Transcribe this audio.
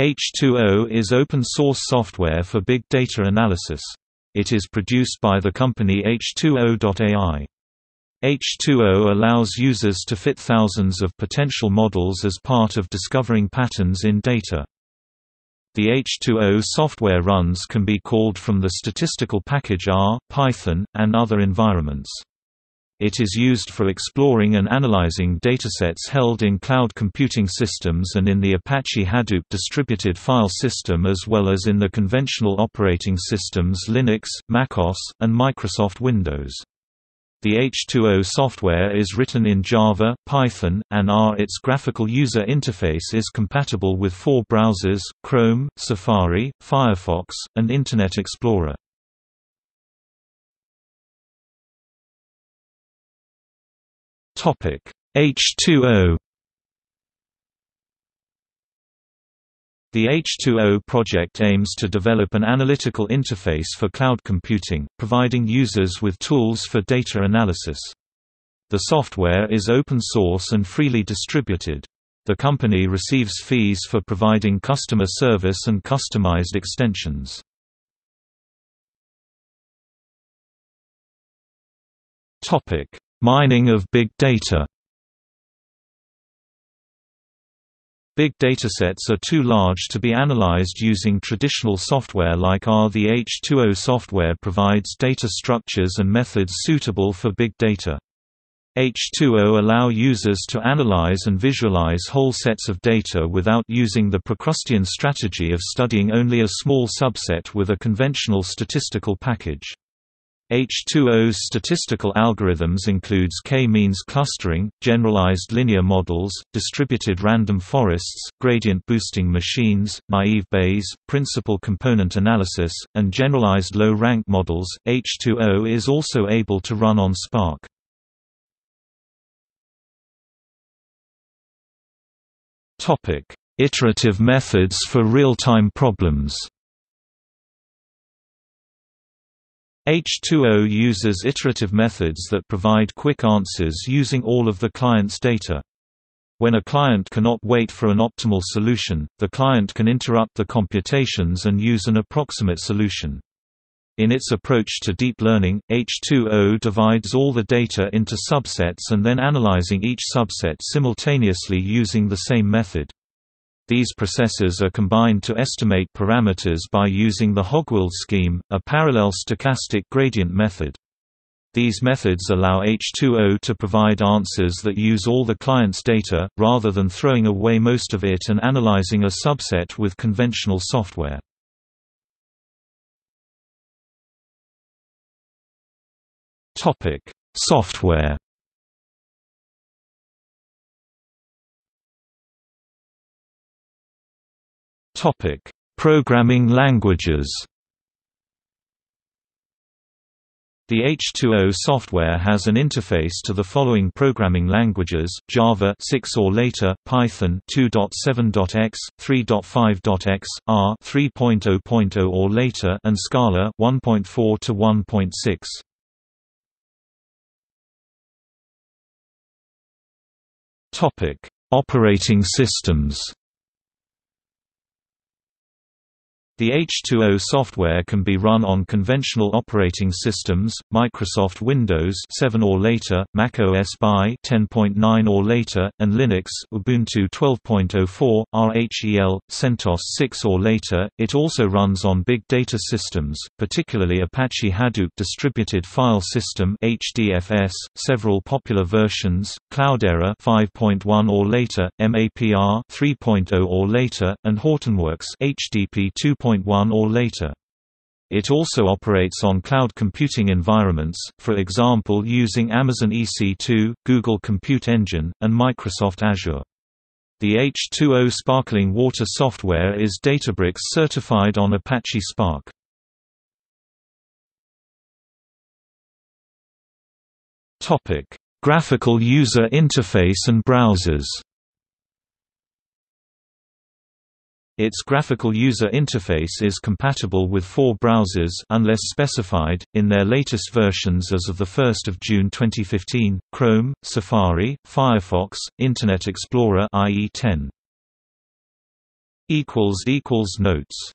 H2O is open-source software for big data analysis. It is produced by the company H2O.ai. H2O allows users to fit thousands of potential models as part of discovering patterns in data. The H2O software runs can be called from the statistical package R, Python, and other environments. It is used for exploring and analyzing datasets held in cloud computing systems and in the Apache Hadoop distributed file system, as well as in the conventional operating systems Linux, macOS, and Microsoft Windows. The H2O software is written in Java, Python, and R. Its graphical user interface is compatible with 4 browsers: Chrome, Safari, Firefox, and Internet Explorer. H2O. The H2O project aims to develop an analytical interface for cloud computing, providing users with tools for data analysis. The software is open source and freely distributed. The company receives fees for providing customer service and customized extensions. Mining of big data. Big datasets are too large to be analyzed using traditional software like R. The H2O software provides data structures and methods suitable for big data. H2O allow users to analyze and visualize whole sets of data without using the Procrustean strategy of studying only a small subset with a conventional statistical package. H2O's statistical algorithms includes K-means clustering, generalized linear models, distributed random forests, gradient boosting machines, naive Bayes, principal component analysis, and generalized low-rank models. H2O is also able to run on Spark. Topic: Iterative methods for real-time problems. H2O uses iterative methods that provide quick answers using all of the client's data. When a client cannot wait for an optimal solution, the client can interrupt the computations and use an approximate solution. In its approach to deep learning, H2O divides all the data into subsets and then analyzing each subset simultaneously using the same method. These processes are combined to estimate parameters by using the Hogwild scheme, a parallel stochastic gradient method. These methods allow H2O to provide answers that use all the client's data, rather than throwing away most of it and analyzing a subset with conventional software. Software. Programming languages. The H2O software has an interface to the following programming languages: Java 6 or later, Python 2.7.x, 3.5.x, R 3.0.0 or later, and Scala 1.4 to 1.6. Operating systems. The H2O software can be run on conventional operating systems: Microsoft Windows 7 or later, macOS X 10.9 or later, and Linux, Ubuntu 12.04, RHEL, CentOS 6 or later. It also runs on big data systems, particularly Apache Hadoop distributed file system (HDFS), several popular versions, Cloudera 5.1 or later, MAPR 3.0 or later, and Hortonworks (HDP 2.1 or later. It also operates on cloud computing environments, for example using Amazon EC2, Google Compute Engine, and Microsoft Azure. The H2O Sparkling Water software is Databricks certified on Apache Spark. Graphical user interface and browsers. Its graphical user interface is compatible with 4 browsers unless specified, in their latest versions as of 1 June 2015, Chrome, Safari, Firefox, Internet Explorer IE 10. Notes